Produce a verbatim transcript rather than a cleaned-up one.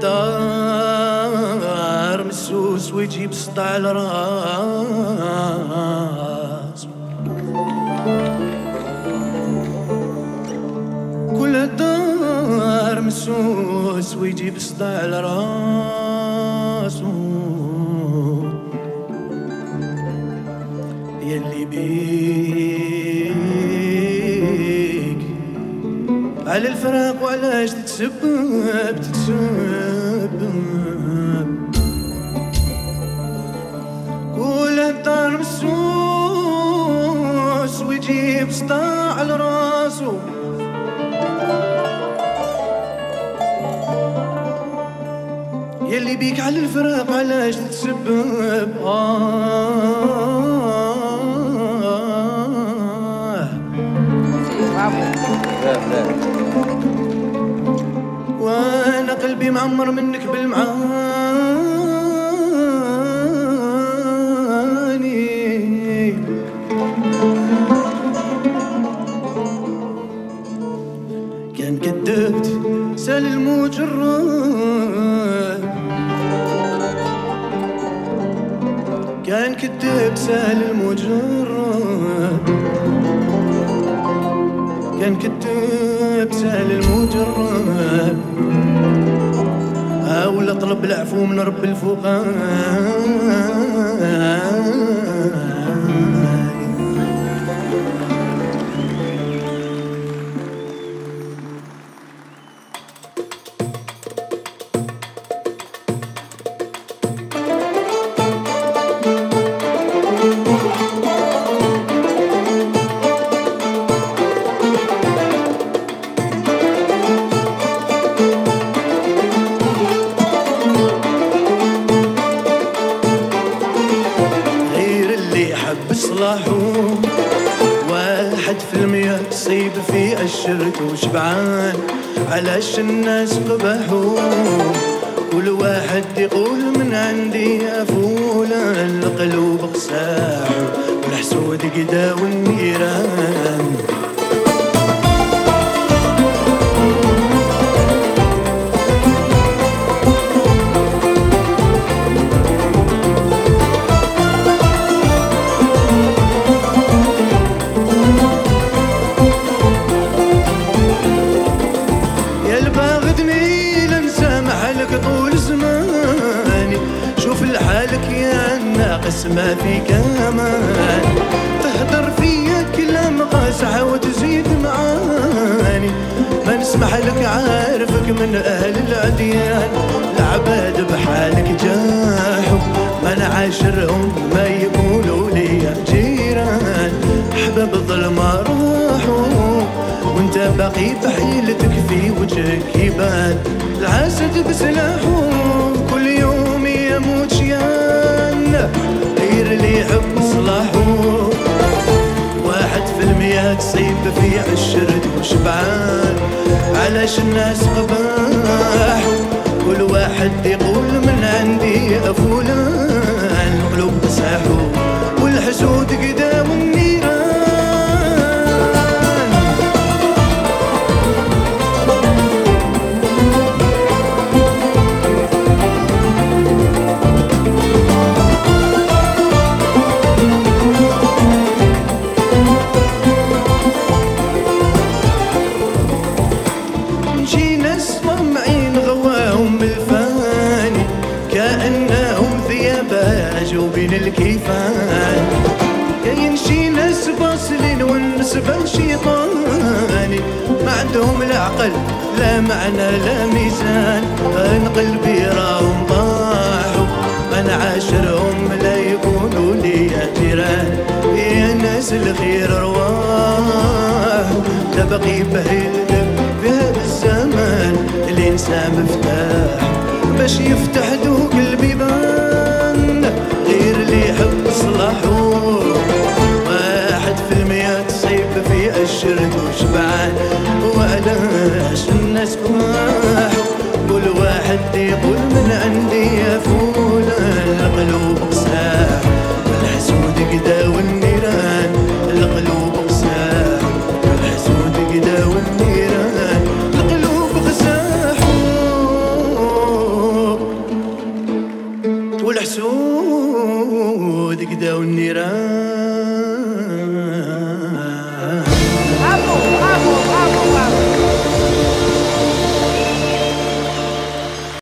دار مسوس ويجيب سطع على الراس كل دار مسوس ويجيب سطع على راسو يلي بيك على الفراق وعلاش تتسبب تتسبب كل دار مسوس ويجيب سطع على راسو يلي بيك على الفراق علاش تتسبب آه وانا قلبي معمر منك بالمعاني سال الموج الراب كان كذاب سال الموج الراب كان كذاب سال الموج الراب أولا طلب العفو من رب الفقراء وشبعان علاش الناس قبحو كل واحد يقول من عندي أفولا القلوب غساعو والحسود قدا والنيران ما فيك امان تهدر فيا كلام قاسحه وتزيد معاني ما نسمح لك عارفك من اهل العديان العباد بحالك جاحوا ما نعاشرهم ما يقولوا لي جيران احباب الظلمه راحوا وانت باقي بحيلتك في وجهك يبان العسد بسلاحه كل يوم يموت شيان غير اللي يحب صلاحه واحد في المية تصيب في عشرة وشبعان علاش الناس قباح كل واحد يقول من عندي أفولان القلوب تساحو والحسود قدام النيران الكيفان ينشي ناس باصلين والنسبة شيطاني ما عندهم لا عقل لا معنى لا ميزان أن قلبي راهم طاحوا ما نعاشرهم لا يكونوا لي جيران يا ناس الخير أرواحوا تبقي بهلك بهذا الزمان الإنسان مفتاح باش يفتح ذوق البيبان غير اللي يحب صلاحه